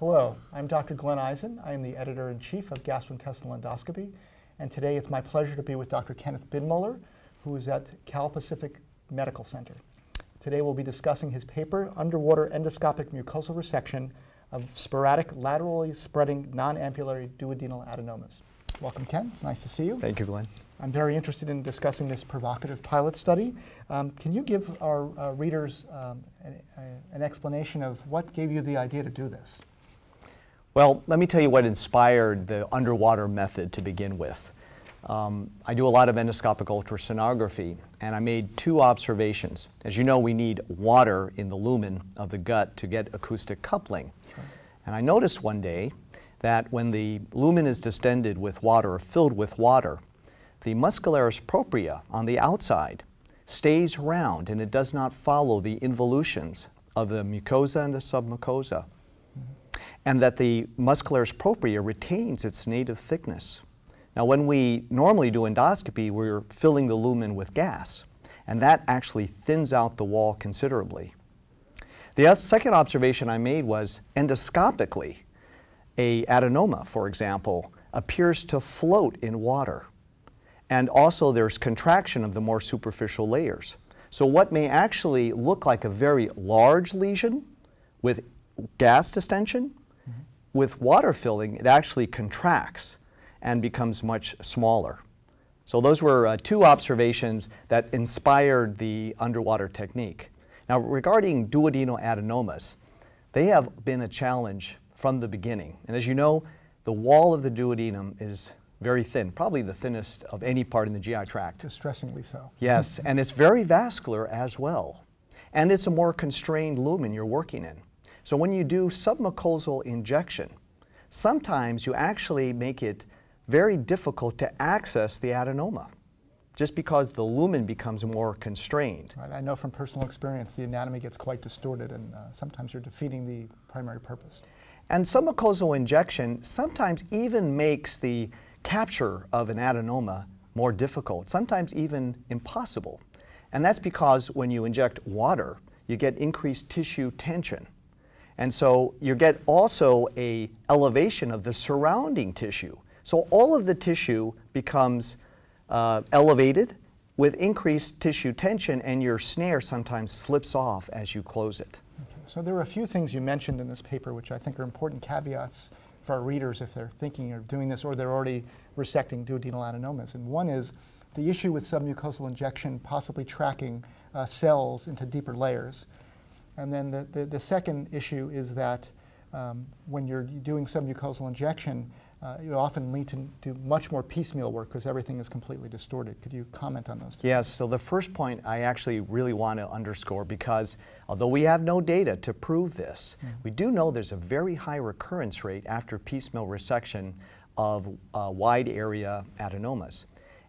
Hello, I'm Dr. Glenn Eisen. I am the Editor-in-Chief of Gastrointestinal Endoscopy, and today it's my pleasure to be with Dr. Kenneth Binmoeller, who is at Cal Pacific Medical Center. Today we'll be discussing his paper, Underwater Endoscopic Mucosal Resection of Sporadic Laterally Spreading Non-Ampullary Duodenal Adenomas. Welcome, Ken. It's nice to see you. Thank you, Glenn. I'm very interested in discussing this provocative pilot study. Can you give our readers an explanation of what gave you the idea to do this? Well, let me tell you what inspired the underwater method to begin with. I do a lot of endoscopic ultrasonography, and I made two observations. As you know, we need water in the lumen of the gut to get acoustic coupling. Sure. And I noticed one day that when the lumen is distended with water or filled with water, the muscularis propria on the outside stays round, and it does not follow the involutions of the mucosa and the submucosa. And that the muscularis propria retains its native thickness. Now, when we normally do endoscopy, we're filling the lumen with gas, and that actually thins out the wall considerably. The second observation I made was endoscopically, an adenoma, for example, appears to float in water. And also there's contraction of the more superficial layers. So what may actually look like a very large lesion with gas distension, with water filling, it actually contracts and becomes much smaller. So those were two observations that inspired the underwater technique. Now, regarding duodenal adenomas, they have been a challenge from the beginning. And as you know, the wall of the duodenum is very thin, probably the thinnest of any part in the GI tract. Distressingly so. Yes, and it's very vascular as well. And it's a more constrained lumen you're working in. So when you do submucosal injection, sometimes you actually make it very difficult to access the adenoma, just because the lumen becomes more constrained. Right. I know from personal experience the anatomy gets quite distorted, and sometimes you're defeating the primary purpose. And submucosal injection sometimes even makes the capture of an adenoma more difficult, sometimes even impossible. And that's because when you inject water, you get increased tissue tension. And so you get also an elevation of the surrounding tissue. So all of the tissue becomes elevated with increased tissue tension, and your snare sometimes slips off as you close it. Okay. So there are a few things you mentioned in this paper which I think are important caveats for our readers if they're thinking of doing this or they're already resecting duodenal adenomas. And one is the issue with submucosal injection possibly tracking cells into deeper layers. And then the second issue is that when you're doing submucosal injection, you often need to do much more piecemeal work because everything is completely distorted. Could you comment on those two? Yes, so the first point I actually really want to underscore, because although we have no data to prove this, we do know there's a very high recurrence rate after piecemeal resection of wide area adenomas.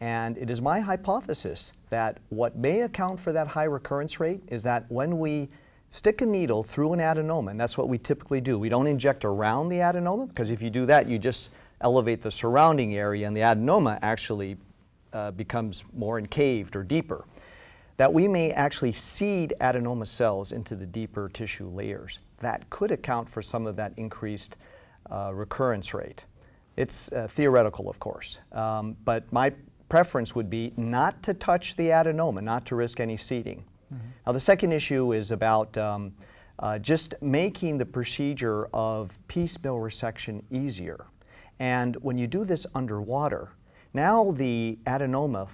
And it is my hypothesis that what may account for that high recurrence rate is that when we stick a needle through an adenoma, and that's what we typically do. We don't inject around the adenoma, because if you do that, you just elevate the surrounding area, and the adenoma actually becomes more concaved or deeper. That we may actually seed adenoma cells into the deeper tissue layers. That could account for some of that increased recurrence rate. It's theoretical, of course, but my preference would be not to touch the adenoma, not to risk any seeding. Now, the second issue is about just making the procedure of piecemeal resection easier. And when you do this underwater, now the adenoma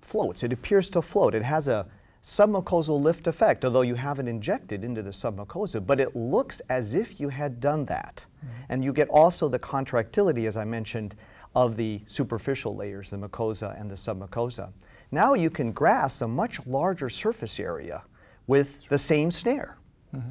floats. It appears to float. It has a submucosal lift effect, although you haven't injected into the submucosa, but it looks as if you had done that. And you get also the contractility, as I mentioned, of the superficial layers, the mucosa and the submucosa. Now you can grasp a much larger surface area with the same snare. Mm-hmm.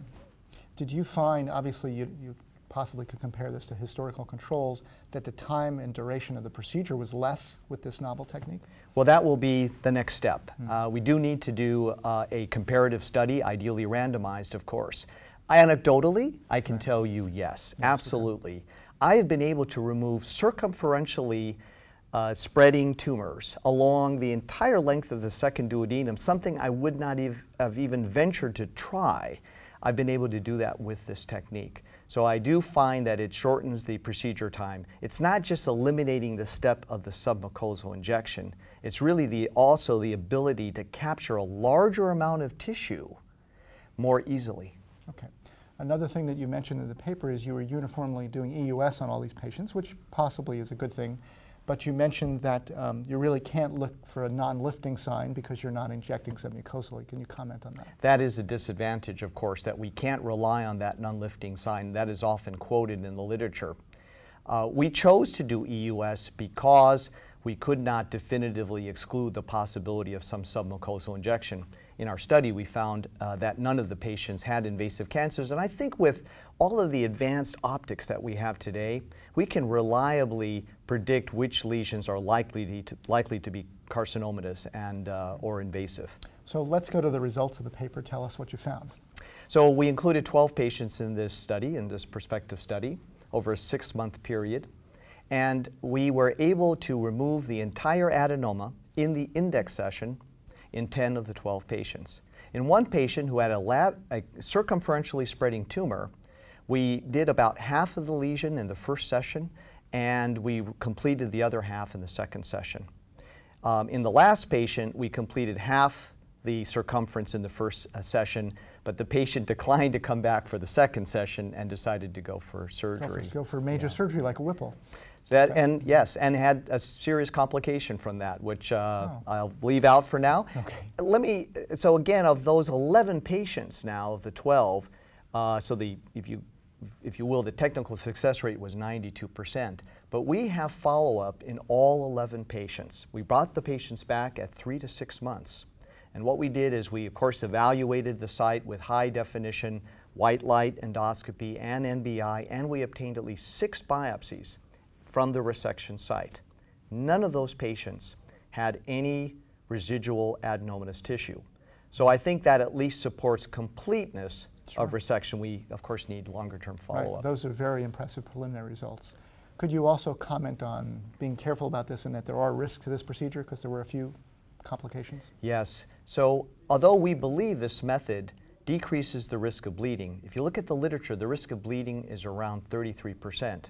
Did you find, obviously you possibly could compare this to historical controls, that the time and duration of the procedure was less with this novel technique? Well, that will be the next step. Mm-hmm. We do need to do a comparative study, ideally randomized, of course. Anecdotally, I can tell you yes, absolutely. I have been able to remove circumferentially spreading tumors along the entire length of the second duodenum, something I would not have even ventured to try. I've been able to do that with this technique. So I do find that it shortens the procedure time. It's not just eliminating the step of the submucosal injection. It's really also the ability to capture a larger amount of tissue more easily. Okay. Another thing that you mentioned in the paper is you were uniformly doing EUS on all these patients, which possibly is a good thing. But you mentioned that you really can't look for a non-lifting sign because you're not injecting submucosally. Can you comment on that? That is a disadvantage, of course, that we can't rely on that non-lifting sign. That is often quoted in the literature. We chose to do EUS because we could not definitively exclude the possibility of some submucosal injection. In our study, we found that none of the patients had invasive cancers, and I think with all of the advanced optics that we have today, we can reliably predict which lesions are likely to be carcinomatous and or invasive. So let's go to the results of the paper. Tell us what you found. So we included 12 patients in this study, in this prospective study, over a 6-month period, and we were able to remove the entire adenoma in the index session in 10 of the 12 patients. In one patient who had a circumferentially spreading tumor, we did about half of the lesion in the first session, and we completed the other half in the second session. In the last patient, we completed half the circumference in the first session, but the patient declined to come back for the second session and decided to go for surgery. Go for major surgery like a Whipple. That, and yes, and had a serious complication from that, which I'll leave out for now. Okay. So again, of those 11 patients now, of the 12, if you will, the technical success rate was 92%. But we have follow-up in all 11 patients. We brought the patients back at 3 to 6 months. And what we did is we, of course, evaluated the site with high-definition white light endoscopy and NBI, and we obtained at least 6 biopsies from the resection site. None of those patients had any residual adenomatous tissue. So I think that at least supports completeness of resection. We, of course, need longer-term follow-up. Right. Those are very impressive preliminary results. Could you also comment on being careful about this and that there are risks to this procedure because there were a few complications? Yes. So although we believe this method decreases the risk of bleeding, if you look at the literature, the risk of bleeding is around 33%.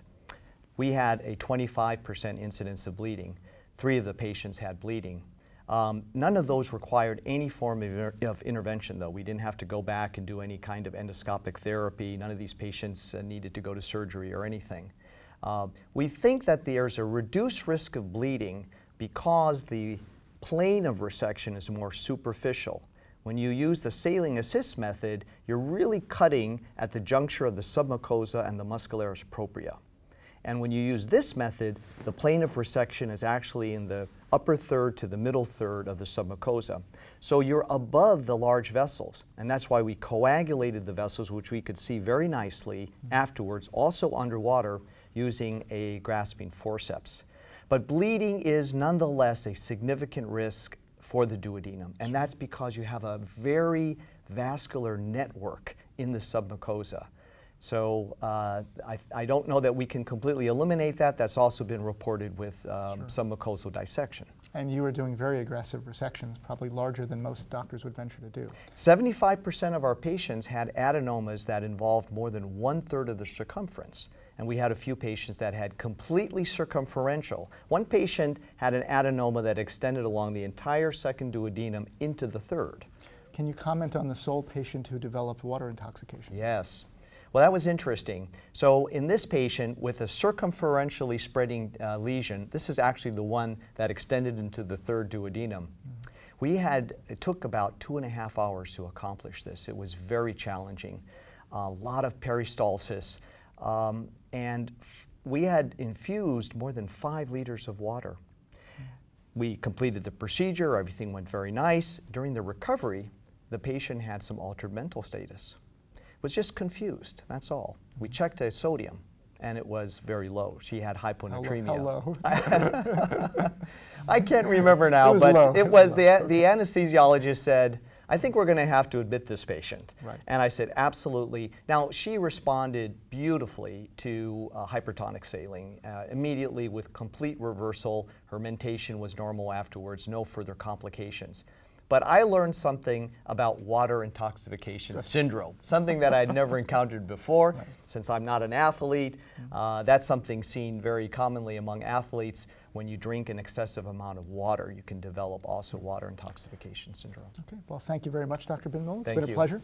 We had a 25% incidence of bleeding. 3 of the patients had bleeding. None of those required any form of intervention, though. We didn't have to go back and do any kind of endoscopic therapy. None of these patients needed to go to surgery or anything. We think that there's a reduced risk of bleeding because the plane of resection is more superficial. When you use the saline assist method, you're really cutting at the juncture of the submucosa and the muscularis propria. And when you use this method, the plane of resection is actually in the upper third to the middle third of the submucosa. So you're above the large vessels, and that's why we coagulated the vessels, which we could see very nicely afterwards, also underwater, using a grasping forceps. But bleeding is nonetheless a significant risk for the duodenum, and that's because you have a very vascular network in the submucosa. So I don't know that we can completely eliminate that. That's also been reported with submucosal dissection. And you are doing very aggressive resections, probably larger than most doctors would venture to do. 75% of our patients had adenomas that involved more than 1/3 of the circumference. And we had a few patients that had completely circumferential. One patient had an adenoma that extended along the entire second duodenum into the third. Can you comment on the sole patient who developed water intoxication? Yes. Well, that was interesting. So in this patient with a circumferentially spreading lesion, this is actually the one that extended into the third duodenum. Mm-hmm. It took about 2.5 hours to accomplish this. It was very challenging. A lot of peristalsis. And we had infused more than 5 liters of water. We completed the procedure. Everything went very nice. During the recovery, the patient had some altered mental status. Was just confused, that's all. We checked a sodium, and it was very low. She had hyponatremia. How low? I can't remember now, but it was the anesthesiologist said, I think we're going to have to admit this patient. Right. And I said, absolutely. Now, she responded beautifully to hypertonic saline immediately with complete reversal. Her mentation was normal afterwards, no further complications. but I learned something about water intoxication syndrome, something that I'd never encountered before. Right. Since I'm not an athlete, that's something seen very commonly among athletes. When you drink an excessive amount of water, you can develop also water intoxication syndrome. Okay, well, thank you very much, Dr. Binmoeller. It's been a pleasure.